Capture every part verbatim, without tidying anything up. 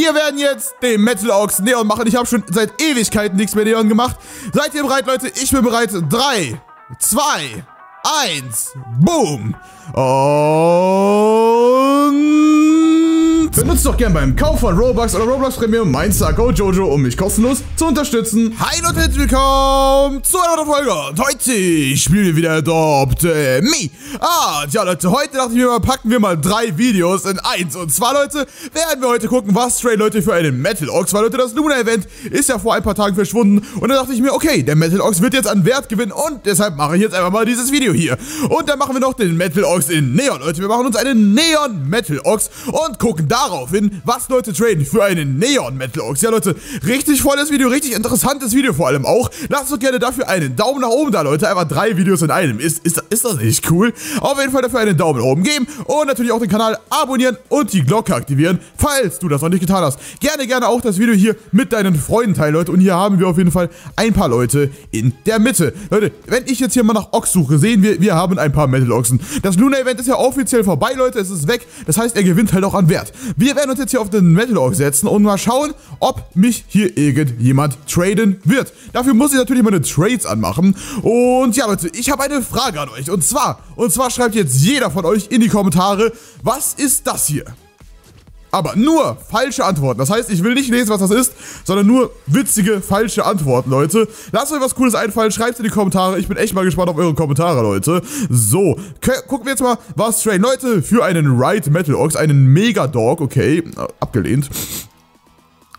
Wir werden jetzt den Metal Ox Neon machen. Ich habe schon seit Ewigkeiten nichts mehr Neon gemacht. Seid ihr bereit, Leute? Ich bin bereit. drei, zwei, eins, boom. Und... benutzt doch gern beim Kauf von Robux oder Roblox Premium mein Star Go Jojo, um mich kostenlos zu unterstützen. Hi und herzlich willkommen zu einer neuen Folge. Und heute spielen wir wieder Adopt Me. Ah, ja Leute, heute dachte ich mir mal, packen wir mal drei Videos in eins. Und zwar, Leute, werden wir heute gucken, was traden Leute für einen Metal Ox. Weil, Leute, das Luna-Event ist ja vor ein paar Tagen verschwunden. Und da dachte ich mir, okay, der Metal Ox wird jetzt an Wert gewinnen. Und deshalb mache ich jetzt einfach mal dieses Video hier. Und dann machen wir noch den Metal Ox in Neon, Leute. Wir machen uns einen Neon-Metal Ox und gucken darauf hin, was Leute traden für einen Neon-Metal Ox. Ja, Leute, richtig volles Video, richtig interessantes Video vor allem auch. Lasst doch gerne dafür einen Daumen nach oben da, Leute. Einfach drei Videos in einem. Ist, ist, ist das nicht cool? Auf jeden Fall dafür einen Daumen nach oben geben und natürlich auch den Kanal abonnieren und die Glocke aktivieren, falls du das noch nicht getan hast. Gerne, gerne auch das Video hier mit deinen Freunden teilen, Leute. Und hier haben wir auf jeden Fall ein paar Leute in der Mitte. Leute, wenn ich jetzt hier mal nach Ox suche, sehen wir, wir haben ein paar Metal-Ochsen. Das Luna-Event ist ja offiziell vorbei, Leute. Es ist weg. Das heißt, er gewinnt halt auch an Wert. Wir werden uns jetzt hier auf den Metal-Ox setzen und mal schauen, ob mich hier irgendjemand traden wird. Dafür muss ich natürlich meine Trades anmachen. Und ja, Leute, ich habe eine Frage an euch. Und zwar, und zwar schreibt jetzt jeder von euch in die Kommentare, was ist das hier? Aber nur falsche Antworten. Das heißt, ich will nicht lesen, was das ist, sondern nur witzige, falsche Antworten, Leute. Lasst euch was Cooles einfallen, schreibt es in die Kommentare. Ich bin echt mal gespannt auf eure Kommentare, Leute. So, gucken wir jetzt mal, was traden Leute für einen Ride Metal Ox, einen Megadog. Okay, abgelehnt.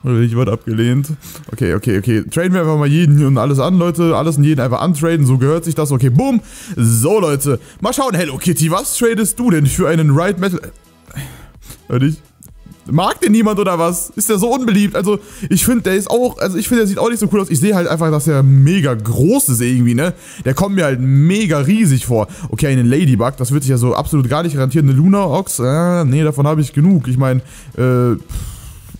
Oder ich wurde abgelehnt. Okay, okay, okay. Traden wir einfach mal jeden und alles an, Leute. Alles und jeden einfach antraden. So gehört sich das. Okay, boom. So, Leute. Mal schauen. Hello Kitty, was tradest du denn für einen Ride Metal... Hör ich? Mag den niemand oder was? Ist der so unbeliebt? Also, ich finde, der ist auch... Also, ich finde, der sieht auch nicht so cool aus. Ich sehe halt einfach, dass der mega groß ist irgendwie, ne? Der kommt mir halt mega riesig vor. Okay, einen Ladybug, das wird sich ja so absolut gar nicht garantieren. Eine Luna-Ox? Ah, nee, davon habe ich genug. Ich meine, äh...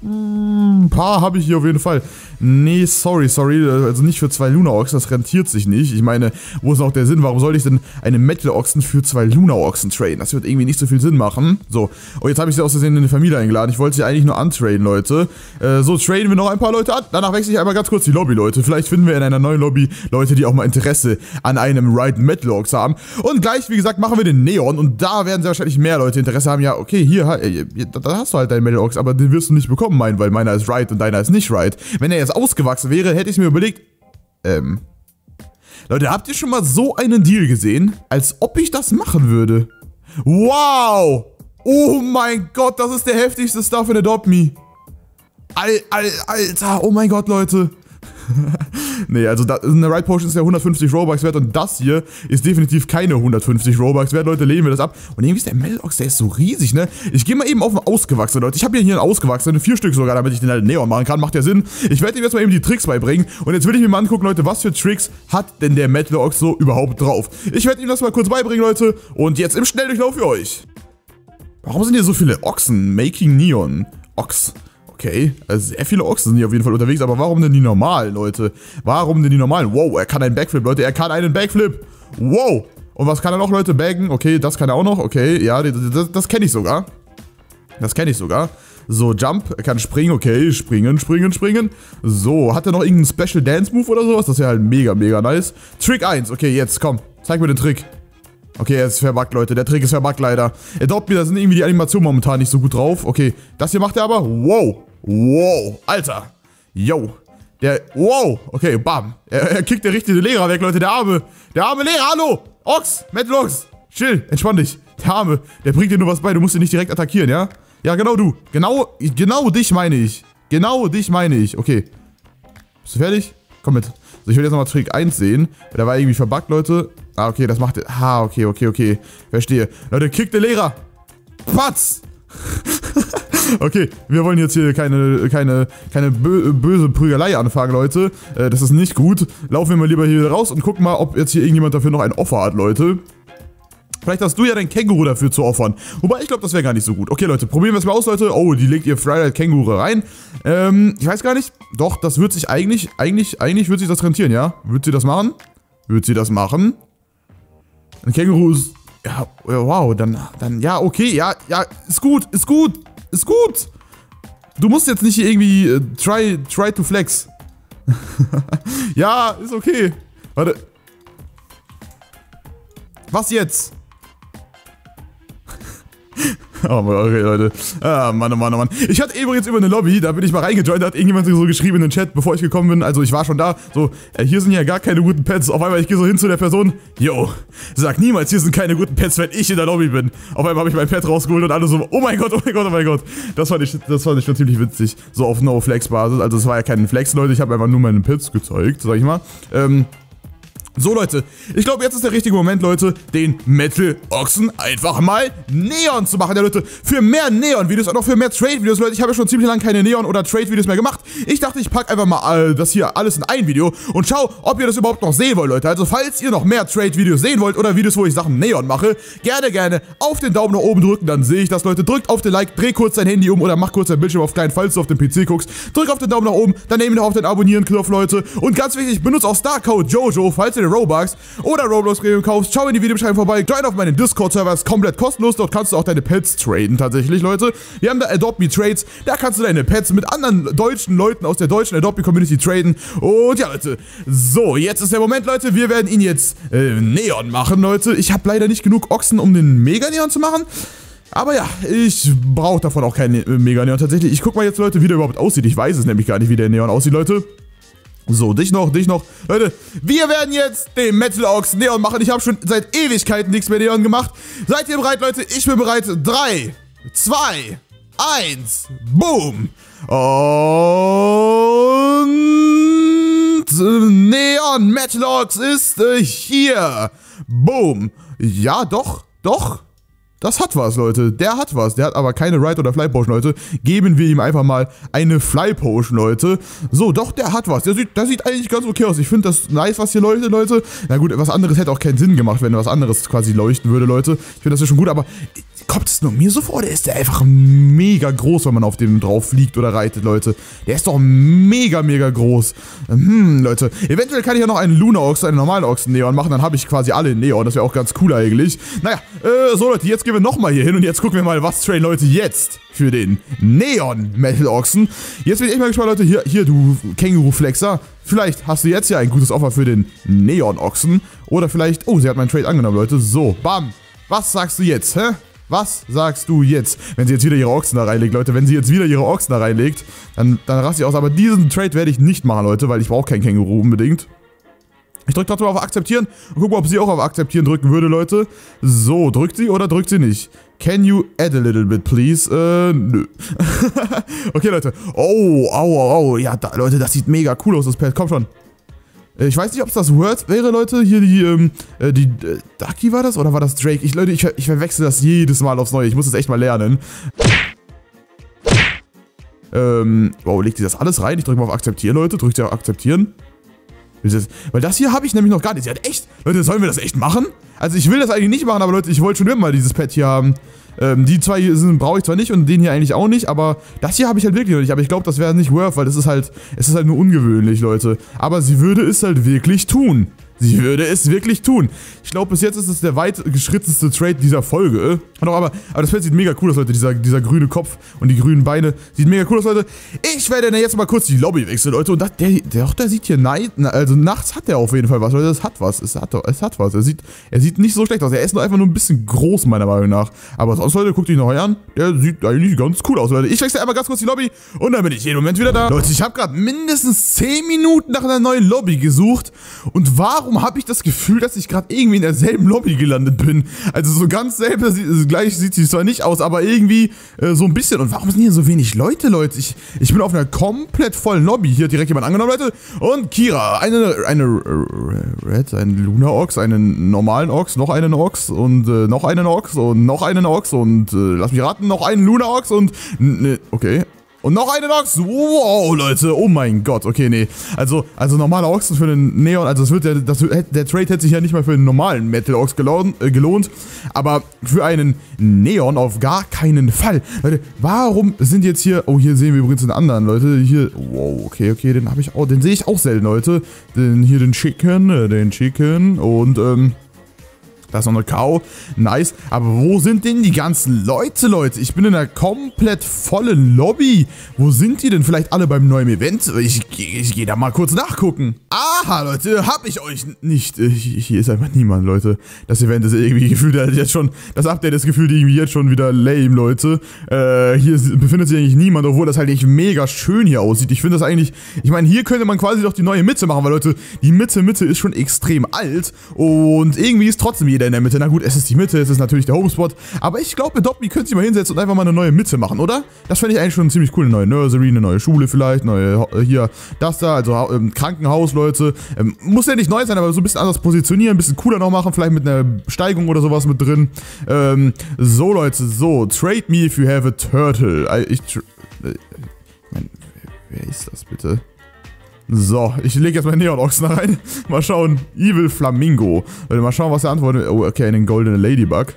ein paar habe ich hier auf jeden Fall. Nee, sorry, sorry. Also nicht für zwei Luna-Ochs, das rentiert sich nicht. Ich meine, wo ist noch der Sinn? Warum soll ich denn eine Metal-Ochsen für zwei Luna-Ochsen traden? Das wird irgendwie nicht so viel Sinn machen. So, und jetzt habe ich sie aus Versehen in die Familie eingeladen. Ich wollte sie eigentlich nur antraden, Leute. Äh, so, traden wir noch ein paar Leute an. Danach wechsle ich einmal ganz kurz die Lobby, Leute. Vielleicht finden wir in einer neuen Lobby Leute, die auch mal Interesse an einem Ride Metal-Ochs haben. Und gleich, wie gesagt, machen wir den Neon. Und da werden sie wahrscheinlich mehr Leute Interesse haben. Ja, okay, hier, da hast du halt deinen Metal-Ochs, aber den wirst du nicht bekommen. Meinen, weil meiner ist right und deiner ist nicht right. Wenn er jetzt ausgewachsen wäre, hätte ich mir überlegt, ähm, Leute, habt ihr schon mal so einen Deal gesehen, als ob ich das machen würde? Wow! Oh mein Gott, das ist der heftigste Stuff in Adopt Me. Al, al, Alter, oh mein Gott, Leute. Nee, also da, eine Ride Potion ist ja hundertfünfzig Robux wert und das hier ist definitiv keine hundertfünfzig Robux wert, Leute, lehnen wir das ab. Und irgendwie ist der Metal Ox, der ist so riesig, ne? Ich gehe mal eben auf einen Ausgewachsenen, Leute. Ich habe hier hier einen Ausgewachsenen, vier Stück sogar, damit ich den halt Neon machen kann, macht ja Sinn. Ich werde ihm jetzt mal eben die Tricks beibringen und jetzt will ich mir mal angucken, Leute, was für Tricks hat denn der Metal Ox so überhaupt drauf. Ich werde ihm das mal kurz beibringen, Leute, und jetzt im Schnelldurchlauf für euch. Warum sind hier so viele Ochsen? Making Neon Ox. Okay, also sehr viele Ochsen sind hier auf jeden Fall unterwegs, aber warum denn die normalen, Leute? Warum denn die normalen? Wow, er kann einen Backflip, Leute, er kann einen Backflip. Wow. Und was kann er noch, Leute? Baggen, okay, das kann er auch noch, okay, ja, das, das, das kenne ich sogar. Das kenne ich sogar. So, Jump, er kann springen, okay, springen, springen, springen. So, hat er noch irgendeinen Special Dance Move oder sowas? Das wäre halt mega, mega nice. Trick eins, okay, jetzt, komm, zeig mir den Trick. Okay, er ist verbuggt, Leute. Der Trick ist verbuggt, leider. Er glaubt mir, da sind irgendwie die Animationen momentan nicht so gut drauf. Okay, das hier macht er aber. Wow. Wow. Alter. Yo. Der... Wow. Okay, bam. Er, er kickt den richtigen Lehrer weg, Leute. Der arme... Der arme Lehrer. Hallo. Ox. Metal Ox. Chill. Entspann dich. Der arme. Der bringt dir nur was bei. Du musst ihn nicht direkt attackieren, ja? Ja, genau du. Genau... Genau dich meine ich. Genau dich meine ich. Okay. Bist du fertig? Komm mit. So, ich will jetzt nochmal Trick eins sehen. Der war irgendwie verbuggt, Leute. Ah, okay, das macht... Ah, okay, okay, okay. Verstehe. Leute, kick den Lehrer. Patz! Okay, wir wollen jetzt hier keine, keine, keine bö böse Prügelei anfangen, Leute. Äh, das ist nicht gut. Laufen wir mal lieber hier raus und gucken mal, ob jetzt hier irgendjemand dafür noch ein Offer hat, Leute. Vielleicht hast du ja dein Känguru dafür zu offern. Wobei, ich glaube, das wäre gar nicht so gut. Okay, Leute, probieren wir es mal aus, Leute. Oh, die legt ihr Friday-Känguru rein. Ähm, ich weiß gar nicht. Doch, das wird sich eigentlich... Eigentlich, eigentlich wird sich das rentieren, ja? Wird sie das machen? Wird sie das machen? Ein Känguru ist... Ja, wow, dann... dann ja, okay, ja, ja, ist gut, ist gut, ist gut. Du musst jetzt nicht hier irgendwie äh, try, try to flex. Ja, ist okay. Warte. Was jetzt? Oh, okay, Leute. Ah, Mann, oh Mann, oh Mann. Ich hatte übrigens über eine Lobby, da bin ich mal reingejoint, da hat irgendjemand so geschrieben in den Chat, bevor ich gekommen bin. Also, ich war schon da. So, äh, hier sind ja gar keine guten Pets. Auf einmal, ich gehe so hin zu der Person. Yo, sag niemals, hier sind keine guten Pets, wenn ich in der Lobby bin. Auf einmal habe ich mein Pet rausgeholt und alle so, oh mein Gott, oh mein Gott, oh mein Gott. Das fand ich, das fand ich schon ziemlich witzig. So auf No-Flex-Basis. Also, es war ja kein Flex, Leute. Ich habe einfach nur meine Pets gezeigt, sag ich mal. Ähm... So, Leute, ich glaube, jetzt ist der richtige Moment, Leute, den Metal Ochsen einfach mal Neon zu machen, ja, Leute. Für mehr Neon-Videos und auch für mehr Trade-Videos, Leute. Ich habe ja schon ziemlich lange keine Neon- oder Trade-Videos mehr gemacht. Ich dachte, ich packe einfach mal äh, das hier alles in ein Video und schau, ob ihr das überhaupt noch sehen wollt, Leute. Also, falls ihr noch mehr Trade-Videos sehen wollt oder Videos, wo ich Sachen Neon mache, gerne, gerne auf den Daumen nach oben drücken, dann sehe ich das, Leute. Drückt auf den Like, dreh kurz dein Handy um oder mach kurz dein Bildschirm auf klein, falls du auf den P C guckst. Drück auf den Daumen nach oben, dann nehmt ihr auf den Abonnieren-Knopf, Leute. Und ganz wichtig, benutzt auch Star Go Jojo, falls ihr Robux oder Roblox Premium kaufst, schau in die Videobeschreibung vorbei, join auf meinen Discord-Server, ist komplett kostenlos, dort kannst du auch deine Pets traden, tatsächlich, Leute. Wir haben da Adopt Me Trades, da kannst du deine Pets mit anderen deutschen Leuten aus der deutschen Adopt Me Community traden. Und ja, Leute, so, jetzt ist der Moment, Leute, wir werden ihn jetzt äh, Neon machen, Leute. Ich habe leider nicht genug Ochsen, um den Mega-Neon zu machen. Aber ja, ich brauche davon auch keinen Mega-Neon, tatsächlich. Ich guck mal jetzt, Leute, wie der überhaupt aussieht. Ich weiß es nämlich gar nicht, wie der Neon aussieht, Leute. So, dich noch, dich noch. Leute, wir werden jetzt den Metal Ox Neon machen. Ich habe schon seit Ewigkeiten nichts mehr Neon gemacht. Seid ihr bereit, Leute? Ich bin bereit. drei, zwei, eins, boom. Und Neon Metal Ox ist äh, hier. Boom. Ja, doch, doch. Das hat was, Leute. Der hat was. Der hat aber keine Ride- oder Fly-Potion, Leute. Geben wir ihm einfach mal eine Fly-Potion, Leute. So, doch, der hat was. Der sieht, das sieht eigentlich ganz okay aus. Ich finde das nice, was hier leuchtet, Leute. Na gut, was anderes hätte auch keinen Sinn gemacht, wenn was anderes quasi leuchten würde, Leute. Ich finde das ja schon gut, aber kommt es nur mir so vor? Der ist der einfach mega groß, wenn man auf dem drauf fliegt oder reitet, Leute. Der ist doch mega, mega groß. Hm, Leute. Eventuell kann ich ja noch einen Luna-Ox, einen normalen Ochsen-Neon machen. Dann habe ich quasi alle in Neon. Das wäre auch ganz cool eigentlich. Naja, äh, so, Leute, jetzt gehen wir nochmal hier hin und jetzt gucken wir mal, was traden Leute jetzt für den Neon-Metal-Ochsen. Jetzt bin ich echt mal gespannt, Leute. Hier, hier du Känguru-Flexer. Vielleicht hast du jetzt ja ein gutes Offer für den Neon-Ochsen. Oder vielleicht... Oh, sie hat meinen Trade angenommen, Leute. So, bam. Was sagst du jetzt, hä? Was sagst du jetzt? Wenn sie jetzt wieder ihre Ochsen da reinlegt, Leute. Wenn sie jetzt wieder ihre Ochsen da reinlegt, dann, dann raste ich aus. Aber diesen Trade werde ich nicht machen, Leute, weil ich brauche keinen Känguru unbedingt. Ich drücke trotzdem auf Akzeptieren und gucke mal, ob sie auch auf Akzeptieren drücken würde, Leute. So, drückt sie oder drückt sie nicht? Can you add a little bit, please? Äh, nö. Okay, Leute. Oh, au, au, ja, da, Leute, das sieht mega cool aus, das Pad. Komm schon. Ich weiß nicht, ob es das Word wäre, Leute. Hier die, ähm, die, äh, Ducky war das oder war das Drake? Ich, Leute, ich, ich verwechsel das jedes Mal aufs Neue. Ich muss das echt mal lernen. Ähm, wow, legt die das alles rein? Ich drücke mal auf Akzeptieren, Leute. Drückt ihr auf Akzeptieren. Weil das hier habe ich nämlich noch gar nicht. Sie hat echt... Leute, sollen wir das echt machen? Also ich will das eigentlich nicht machen, aber Leute, ich wollte schon immer mal dieses Pad hier haben. Ähm, die zwei hier brauche ich zwar nicht und den hier eigentlich auch nicht, aber das hier habe ich halt wirklich noch nicht. Aber ich glaube, das wäre nicht worth, weil das ist halt... Es ist halt nur ungewöhnlich, Leute. Aber sie würde es halt wirklich tun. Sie würde es wirklich tun. Ich glaube, bis jetzt ist es der weit geschrittenste Trade dieser Folge. Aber, aber das Pad sieht mega cool aus, Leute. Dieser, dieser grüne Kopf und die grünen Beine. Sieht mega cool aus, Leute. Ich werde dann jetzt mal kurz die Lobby wechseln, Leute. Und das, der, der, der sieht hier... Also nachts hat der auf jeden Fall was, Leute. Das hat was. Es hat, es hat was. Er sieht, er sieht nicht so schlecht aus. Er ist nur einfach nur ein bisschen groß, meiner Meinung nach. Aber sonst, Leute, guckt ihn noch an. Der sieht eigentlich ganz cool aus, Leute. Ich wechsle einmal ganz kurz die Lobby und dann bin ich jeden Moment wieder da. Leute, ich habe gerade mindestens zehn Minuten nach einer neuen Lobby gesucht. Und warum habe ich das Gefühl, dass ich gerade irgendwie in derselben Lobby gelandet bin. Also so ganz selber, also gleich sieht sie zwar nicht aus, aber irgendwie äh, so ein bisschen. Und warum sind hier so wenig Leute, Leute? Ich, ich bin auf einer komplett vollen Lobby. Hier hat direkt jemand angenommen, Leute. Und Kira, eine, eine Red, einen Luna-Ox, einen normalen Ox, noch einen Ox und äh, noch einen Ox und noch einen Ox und äh, lass mich raten, noch einen Luna-Ox und... Ne, okay. Und noch einen Ochs. Wow, Leute. Oh mein Gott. Okay, nee. Also, also normale Ochsen für den Neon. Also, das wird ja, das, der Trade hätte sich ja nicht mal für einen normalen Metal Ox gelohnt, äh, gelohnt. Aber für einen Neon auf gar keinen Fall. Leute, warum sind jetzt hier... Oh, hier sehen wir übrigens den anderen, Leute. Hier... Wow, okay, okay. Den habe ich auch... Den sehe ich auch selten, Leute. Den hier, den Chicken. Den Chicken. Und, ähm... Da ist noch eine Kau. Nice. Aber wo sind denn die ganzen Leute, Leute? Ich bin in einer komplett vollen Lobby. Wo sind die denn? Vielleicht alle beim neuen Event? Ich, ich, ich gehe da mal kurz nachgucken. Aha, Leute, hab ich euch nicht. Hier ist einfach niemand, Leute. Das Event ist irgendwie gefühlt jetzt schon... Das Update ist gefühlt irgendwie jetzt schon wieder lame, Leute. Äh, hier befindet sich eigentlich niemand, obwohl das halt echt mega schön hier aussieht. Ich finde das eigentlich... Ich meine, hier könnte man quasi doch die neue Mitte machen, weil, Leute, die Mitte, Mitte ist schon extrem alt. Und irgendwie ist trotzdem jeder in der Mitte. Na gut, es ist die Mitte, es ist natürlich der Homespot. Aber ich glaube, Adopt Me könnte sich mal hinsetzen und einfach mal eine neue Mitte machen, oder? Das fände ich eigentlich schon ziemlich cool. Eine neue Nursery, eine neue Schule vielleicht, neue hier, das da, also ähm, Krankenhaus, Leute. Ähm, muss ja nicht neu sein, aber so ein bisschen anders positionieren, ein bisschen cooler noch machen, vielleicht mit einer Steigung oder sowas mit drin. Ähm, so, Leute, so. Trade me if you have a turtle. Ich, ich, ich mein, wer ist das bitte? So, ich lege jetzt meinen Neon-Ox rein. Mal schauen. Evil Flamingo. Mal schauen, was er antwortet. Oh, okay, einen Golden Ladybug.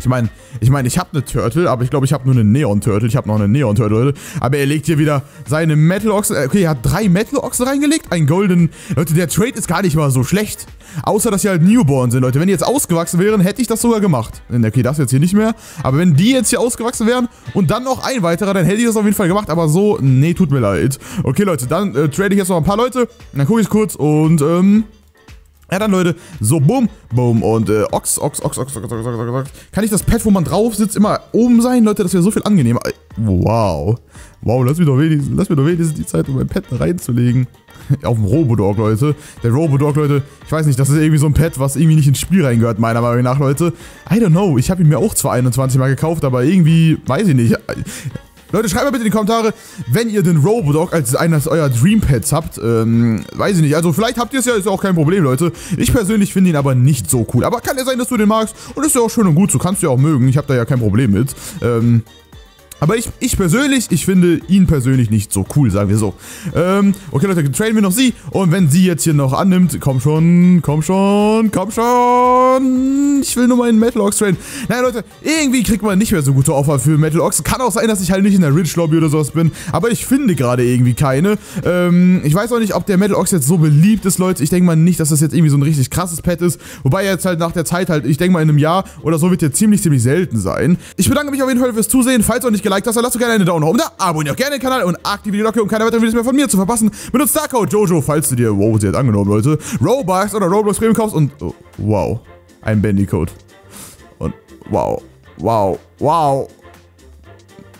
Ich meine, ich meine, ich habe eine Turtle, aber ich glaube, ich habe nur eine Neon-Turtle. Ich habe noch eine Neon-Turtle, Leute. Aber er legt hier wieder seine Metal-Ochsen. Okay, er hat drei Metal-Ochsen reingelegt. Ein Golden... Leute, der Trade ist gar nicht mal so schlecht. Außer, dass sie halt Newborn sind, Leute. Wenn die jetzt ausgewachsen wären, hätte ich das sogar gemacht. Okay, das jetzt hier nicht mehr. Aber wenn die jetzt hier ausgewachsen wären und dann noch ein weiterer, dann hätte ich das auf jeden Fall gemacht. Aber so, nee, tut mir leid. Okay, Leute, dann äh, trade ich jetzt noch ein paar Leute. Dann gucke ich kurz und, ähm... ja dann, Leute, so, boom, boom und äh, Ochs, Ochs, Ochs, Ochs, Ochs, Ochs, Ochs, Ochs, Ochs. Kann ich das Pad, wo man drauf sitzt, immer oben sein? Leute, das wäre so viel angenehmer. Wow. Wow, lass mir doch wenigstens, lass mir doch wenigstens die Zeit, um mein Pad reinzulegen. Auf dem Robodog, Leute. Der Robodog, Leute, ich weiß nicht, das ist irgendwie so ein Pad, was irgendwie nicht ins Spiel reingehört, meiner Meinung nach, Leute. I don't know, ich habe ihn mir auch zwar einundzwanzig Mal gekauft, aber irgendwie, weiß ich nicht... Leute, schreibt mal bitte in die Kommentare, wenn ihr den Robodog als eines eurer Dreampads habt. Ähm, weiß ich nicht. Also vielleicht habt ihr es ja, ist ja auch kein Problem, Leute. Ich persönlich finde ihn aber nicht so cool. Aber kann ja sein, dass du den magst. Und ist ja auch schön und gut, so kannst du ja auch mögen. Ich habe da ja kein Problem mit. Ähm... Aber ich, ich persönlich, ich finde ihn persönlich nicht so cool, sagen wir so. Ähm, okay, Leute, traden wir noch sie. Und wenn sie jetzt hier noch annimmt, komm schon, komm schon, komm schon. Ich will nur meinen Metal Ox traden. Naja, Leute, irgendwie kriegt man nicht mehr so gute Offer für Metal Ox. Kann auch sein, dass ich halt nicht in der Rich Lobby oder sowas bin. Aber ich finde gerade irgendwie keine. Ähm, ich weiß auch nicht, ob der Metal Ox jetzt so beliebt ist, Leute. Ich denke mal nicht, dass das jetzt irgendwie so ein richtig krasses Pet ist. Wobei jetzt halt nach der Zeit halt, ich denke mal in einem Jahr oder so, wird der ziemlich, ziemlich selten sein. Ich bedanke mich auf jeden Fall fürs Zusehen. Falls euch nicht geliked hast, dann lasst doch gerne einen Daumen nach oben da, abonniert auch gerne den Kanal und aktiviert die Glocke, um keine weiteren Videos mehr von mir zu verpassen. Benutzt Star Go Jojo, falls du dir, wow, sie hat angenommen, Leute, Robux oder Roblox Premium kaufst und, oh, wow, ein Bandicoot. Und, wow, wow, wow.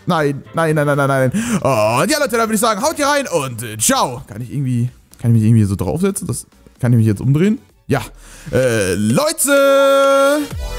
Nein, nein, nein, nein, nein, nein. Und ja, Leute, dann würde ich sagen, haut hier rein und äh, ciao. Kann ich irgendwie, kann ich mich irgendwie so draufsetzen? Das, kann ich mich jetzt umdrehen? Ja, äh, Leute...